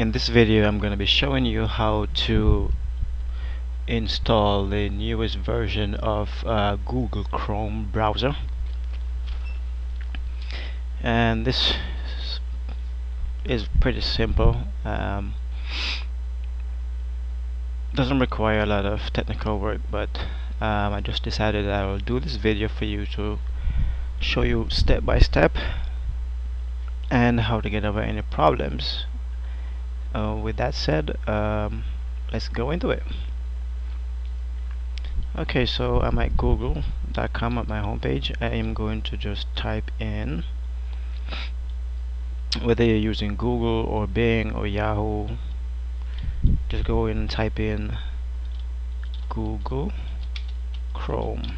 In this video I'm going to be showing you how to install the newest version of Google Chrome browser, and this is pretty simple. Doesn't require a lot of technical work, but I just decided I will do this video for you to show you step by step and how to get over any problems. With that said, let's go into it. Okay, so I'm at google.com at my homepage. I am going to just type in, whether you're using Google or Bing or Yahoo, just go in and type in Google Chrome.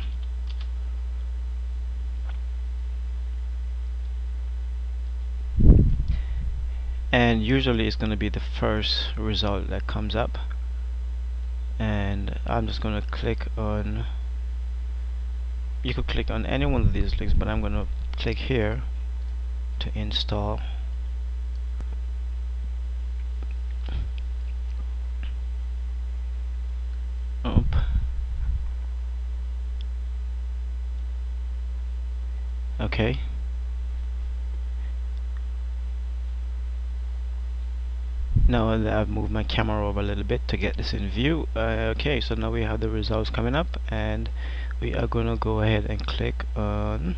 And usually it's going to be the first result that comes up, and I'm just going to click on, you could click on any one of these links, but I'm going to click here to install. Okay, now I've moved my camera over a little bit to get this in view. Okay, so now we have the results coming up, and we are going to go ahead and click on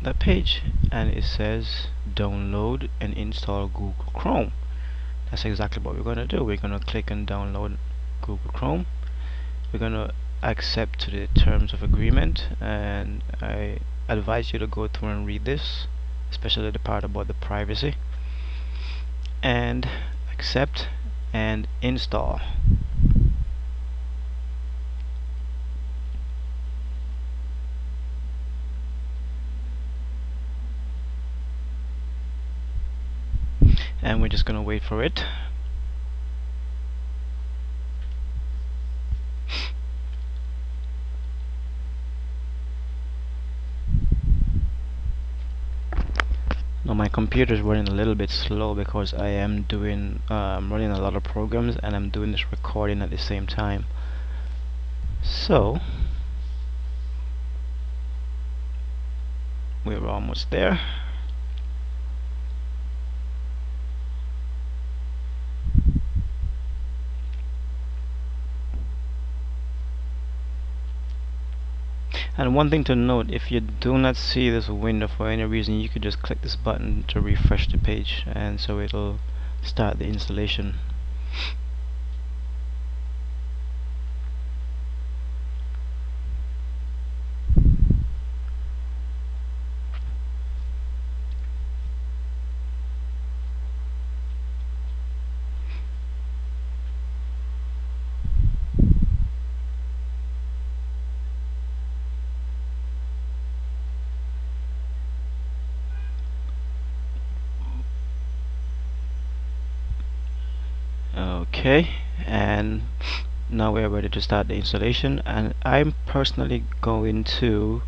the page, and it says download and install Google Chrome. That's exactly what we're going to do. We're going to click and download Google Chrome. We're going to accept to the terms of agreement, and I advise you to go through and read this, especially the part about the privacy, and accept and install. And we're just going to wait for it. Now my computer is running a little bit slow because I am doing running a lot of programs, and I'm doing this recording at the same time. So we're almost there. And one thing to note, if you do not see this window for any reason, you could just click this button to refresh the page, and so it'll start the installation. Okay, and now we are ready to start the installation, and I'm personally going to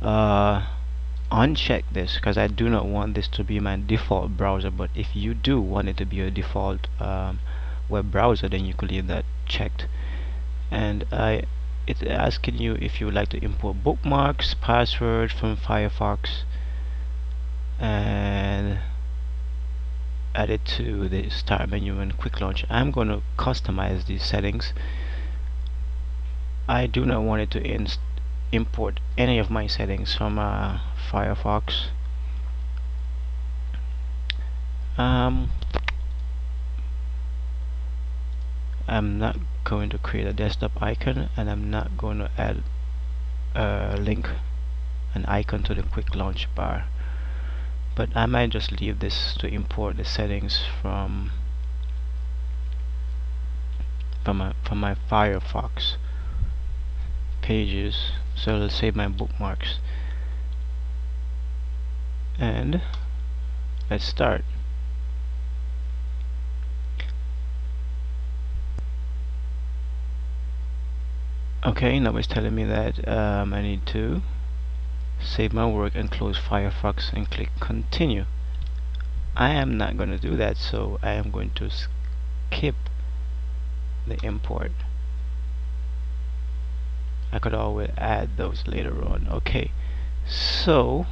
uncheck this because I do not want this to be my default browser. But if you do want it to be your default web browser, then you could leave that checked. And it's asking you if you would like to import bookmarks, passwords from Firefox, and add it to the start menu and quick launch. I'm going to customize these settings. I do not want it to import any of my settings from Firefox. I'm not going to create a desktop icon, and I'm not going to add a link, an icon to the quick launch bar. But I might just leave this to import the settings from my Firefox pages, so it'll save my bookmarks. And let's start. Okay, now it's telling me that I need to save my work and close Firefox and click continue. I am not going to do that, so I am going to skip the import. I could always add those later on. Okay, so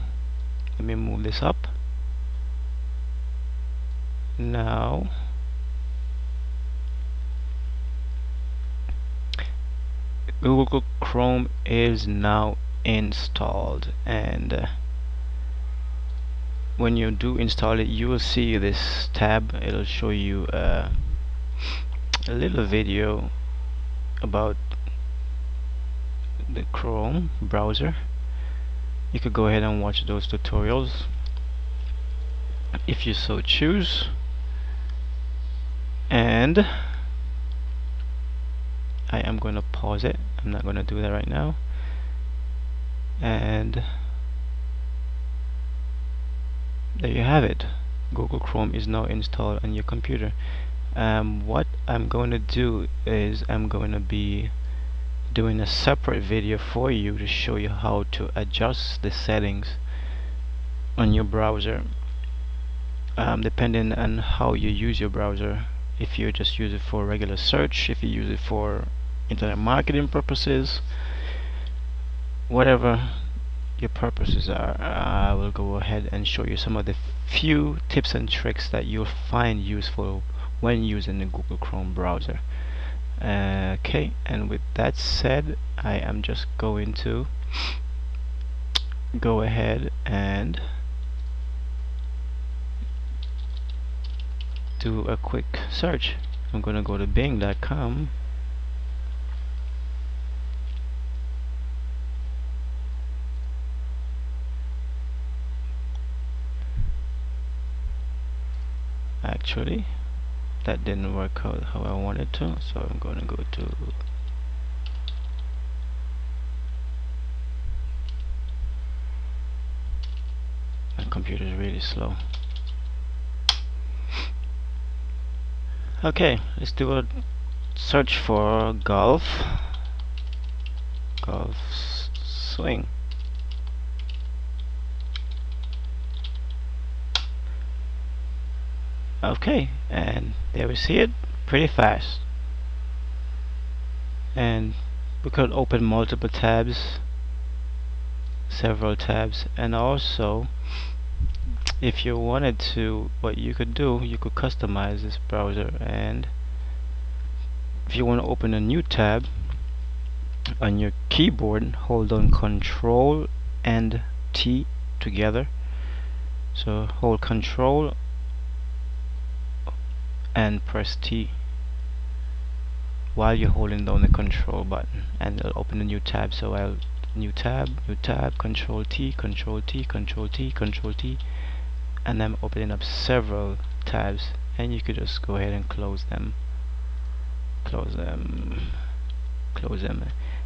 let me move this up. Now Google Chrome is now installed, and when you do install it, you will see this tab. It'll show you a little video about the Chrome browser. You could go ahead and watch those tutorials if you so choose. And I am going to pause it. I'm not going to do that right now. And there you have it. Google Chrome is now installed on your computer. What I'm going to do is I'm going to be doing a separate video for you to show you how to adjust the settings on your browser, depending on how you use your browser. If you just use it for regular search, if you use it for internet marketing purposes, whatever your purposes are, I will go ahead and show you some of the few tips and tricks that you'll find useful when using the Google Chrome browser. Okay, and with that said, I am just going to go ahead and do a quick search. I'm going to go to Bing.com. Actually, that didn't work out how I wanted to, so I'm going to go to my computer is really slow. Okay, let's do a search for golf swing. Okay, and there we see it, pretty fast. And we could open multiple tabs, several tabs, and also if you wanted to, what you could do, you could customize this browser. And if you want to open a new tab on your keyboard, hold on Control and T together. So hold Control and press T while you're holding down the Control button, and it'll open a new tab. So I'll new tab, Control T, Control T, Control T, Control T, and I'm opening up several tabs, and you could just go ahead and close them.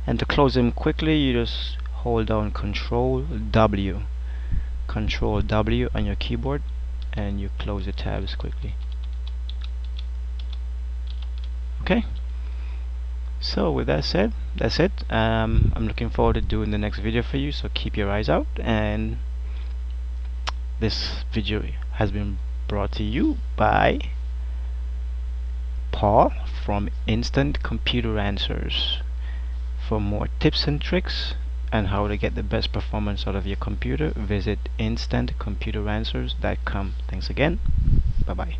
And to close them quickly, you just hold down Control W on your keyboard, and you close the tabs quickly. Okay, so with that said, that's it. I'm looking forward to doing the next video for you, so keep your eyes out. And this video has been brought to you by Paul from Instant Computer Answers. For more tips and tricks and how to get the best performance out of your computer, visit instantcomputeranswers.com. Thanks again. Bye-bye.